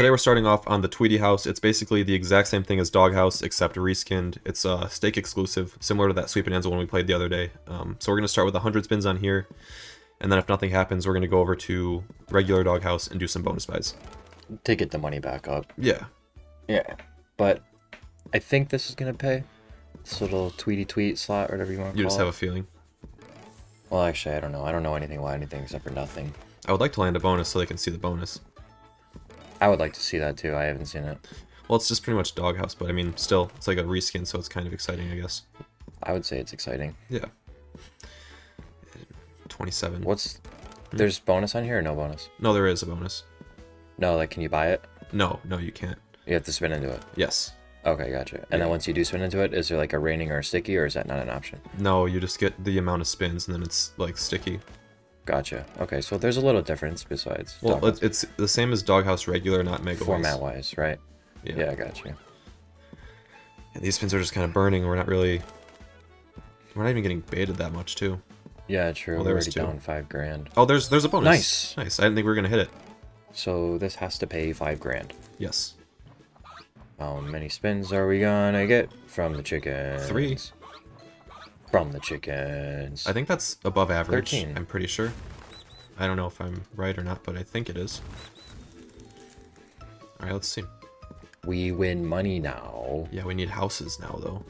Today we're starting off on the Tweety House. It's basically the exact same thing as Dog House, except reskinned. It's a Stake exclusive, similar to that Sweet Bonanza one we played the other day. So we're going to start with 100 spins on here, and then if nothing happens, we're going to go over to regular Dog House and do some bonus buys to get the money back up. Yeah, but I think this is going to pay. This little Tweety Tweet slot, or whatever you want to call it. You just have a feeling. Well, actually, I don't know. I don't know anything about anything except for nothing. I would like to land a bonus so they can see the bonus. I would like to see that, too. I haven't seen it. Well, it's just pretty much Dog House, but I mean, still, it's like a reskin, so it's kind of exciting, I guess. I would say it's exciting. Yeah. 27. There's bonus on here or no bonus? No, there is a bonus. No, like, can you buy it? No, you can't. You have to spin into it? Yes. Okay, gotcha. And then once you do spin into it, is there like a raining or a sticky, or is that not an option? No, you just get the amount of spins, and then it's like sticky. Gotcha. Okay, so there's a little difference besides. Well, it's the same as Dog House regular, not Megaways. Format-wise, right? Yeah, I gotcha. And these spins are just kind of burning. We're not even getting baited that much, too. Yeah, true. Well, we're already down $5,000. Oh, there's a bonus. Nice. I didn't think we were gonna hit it. So this has to pay $5,000. Yes. How many spins are we gonna get from the chickens? 3. From the chickens. I think that's above average. 13. I'm pretty sure. I don't know if I'm right or not, but I think it is. All right, let's see. We win money now. Yeah, we need houses now, though.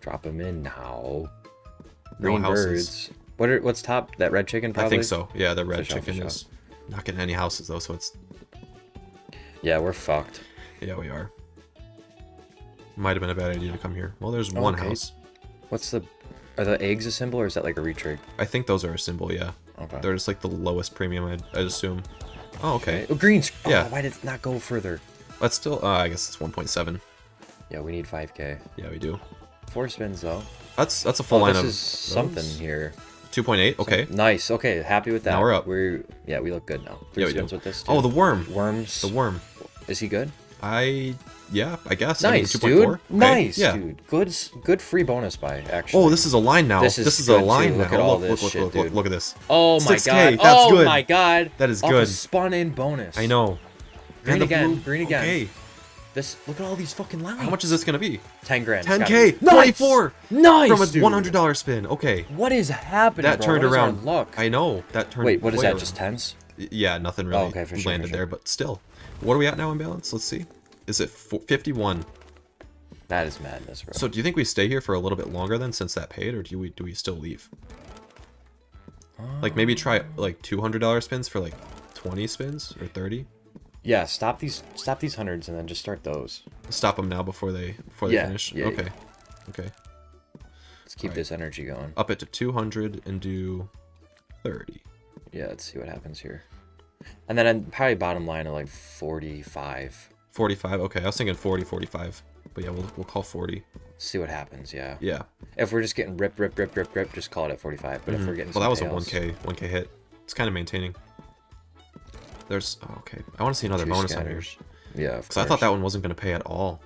Drop them in now. Green birds. What's top? That red chicken probably? I think so. Yeah, the red chicken is not getting any houses, though, so it's... Yeah, we're fucked. Yeah, we are. Might have been a bad idea to come here. Well, there's one house. Are the eggs a symbol, or is that like a retrade? I think those are a symbol, yeah. Okay. They're just like the lowest premium, I'd assume. Oh, okay. Oh, greens! Yeah. Oh, why did it not go further? That's still, I guess it's 1.7. Yeah, we need $5,000. Yeah, we do. 4 spins, though. That's a full lineup. This is something here. 2.8, okay. Nice, okay, happy with that. Now we're up. Yeah, we look good now. 3 spins with this, too. Oh, the worm! The worm. Is he good? I guess. Nice, I mean, dude. Okay. Nice, dude. Good free bonus buy, actually. Oh, this is a line now. This is a line now. Look at all this shit, dude. Look at this. Oh, my God. That's good. Oh, my God. That is good. Spun-in bonus. I know. Green again. Okay. Look at all these fucking lines. How much is this going to be? $10,000. $10,000. Nice. 24. Nice, from a $100 spin. Okay. What is happening, That turned around. I know. That turned Wait, what is that? Just tens? Yeah, nothing really landed there, but still. What are we at now in balance? Let's see. Is it 51? That is madness, bro. So do you think we stay here for a little bit longer then, since that paid, or do we still leave? Like maybe try like $200 spins for like 20 spins or 30. Yeah, stop these hundreds and then just start those. Stop them now before they finish. Okay. Let's keep this energy going. Up it to 200 and do 30. Yeah, let's see what happens here. And then I'm probably bottom line at like 45. 45, okay. I was thinking 40, 45. But yeah, we'll call 40. See what happens, yeah. Yeah. If we're just getting rip, just call it at 45. But if we're getting that was tails, a $1,000 hit. It's kind of maintaining. There's... Oh, okay. I want to see another bonus on here. Yeah, because I thought that one wasn't going to pay at all.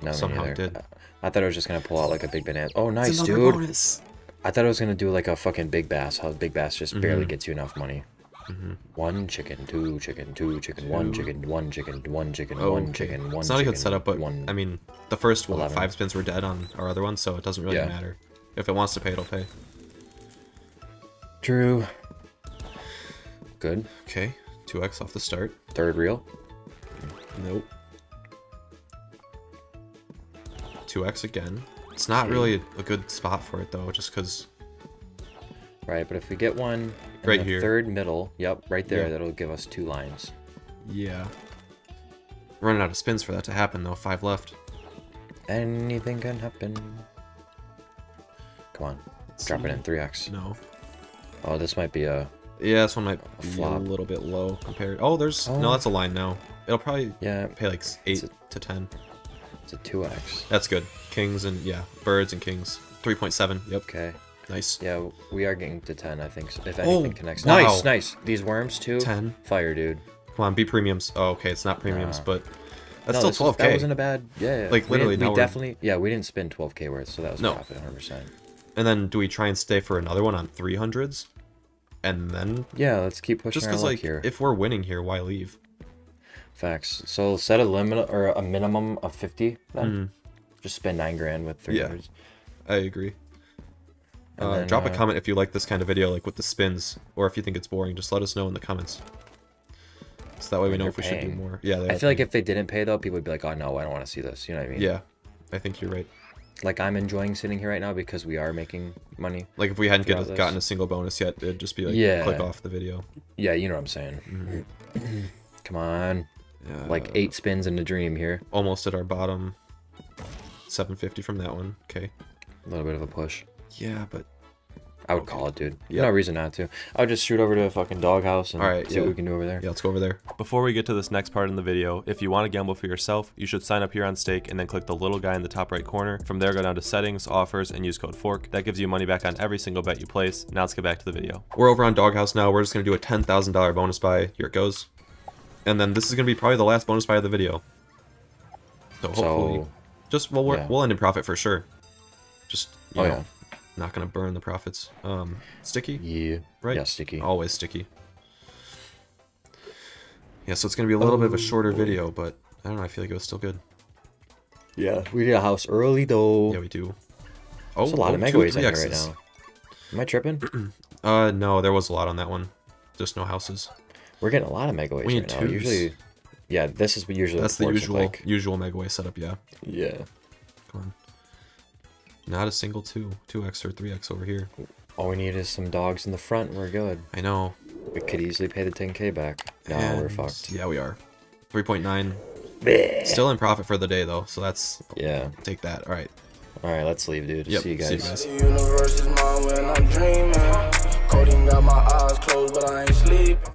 No, somehow it did. I thought it was just going to pull out like a big banana. Oh, nice, dude. Bonus. I thought it was going to do like a fucking big bass. How big bass just barely gets you enough money. One chicken, two chicken, two chicken, two. One chicken, one chicken, one chicken, one chicken, one chicken. It's not a good setup, but I mean, the first 5 spins were dead on our other one, so it doesn't really matter. If it wants to pay, it'll pay. True. Good. Okay, 2x off the start. Third reel. Nope. 2x again. It's not really a good spot for it, though, just because... Right, but if we get one... Right here. Third middle. Yep, right there. Yeah. That'll give us 2 lines. Yeah. Running out of spins for that to happen, though. 5 left. Anything can happen. Come on. Drop it in 3x. No. Oh, this might be a... Yeah, this one might flop a little bit low compared... Oh, there's... Oh. No, that's a line now. It'll probably pay like 8 to 10. It's a 2x. That's good. Kings and... Yeah, birds and kings. 3.7. Yep. Okay. Nice. Yeah, we are getting to 10, I think, so if anything connects. Wow. Nice. These worms, too. 10. Fire, dude. Come on, be premiums. Oh, okay, it's not premiums, but that's still $12,000. That wasn't a bad... Yeah. Like, literally, we definitely... Yeah, we didn't spend $12,000 worth, so that was profit, 100%. And then do we try and stay for another one on 300s? And then... Yeah, let's keep pushing our luck here. If we're winning here, why leave? Facts. So set a limit or a minimum of 50. Then just spend 9 grand with 3 years. I agree. Then, drop a comment if you like this kind of video, like with the spins, or if you think it's boring. Just let us know in the comments. So that way we know if we should do more. Yeah. I feel like if they didn't pay though, people would be like, "Oh no, I don't want to see this." You know what I mean? Yeah. I think you're right. Like I'm enjoying sitting here right now because we are making money. Like if we hadn't gotten a single bonus yet, it'd just be like click off the video. Yeah, you know what I'm saying. Mm-hmm. Come on. Like 8 spins in a dream here. Almost at our bottom. 750 from that one. Okay. A little bit of a push. Yeah, but I would call it, dude. Yep. No reason not to. I would just shoot over to a fucking Dog House and see what we can do over there. Yeah, let's go over there. Before we get to this next part in the video, if you want to gamble for yourself, you should sign up here on Stake and then click the little guy in the top right corner. From there, go down to settings, offers, and use code FORK. That gives you money back on every single bet you place. Now let's get back to the video. We're over on Dog House now. We're just going to do a $10,000 bonus buy. Here it goes. And then this is going to be probably the last bonus buy of the video. So hopefully, we'll end in profit for sure. Just, you know. Not gonna burn the profits. Sticky? Yeah. Right? Yeah, sticky. Always sticky. Yeah, so it's gonna be a little bit of a shorter video, but I don't know, I feel like it was still good. Yeah, we did a house early though. Yeah, we do. Oh, there's a lot of Megaways in here right now. Am I tripping? No, there was a lot on that one. Just no houses. We're getting a lot of Megaways right now. Usually, yeah, this is usually that's the usual like. Usual Megaway setup, yeah. Yeah. Come on. Not a single 2x or 3x over here. All we need is some dogs in the front. We're good. I know. We could easily pay the 10k back. No, we're fucked. Yeah, we are. 3.9. Still in profit for the day though, so that's Take that. All right. All right, let's leave, dude. Yep. See you guys. See you guys.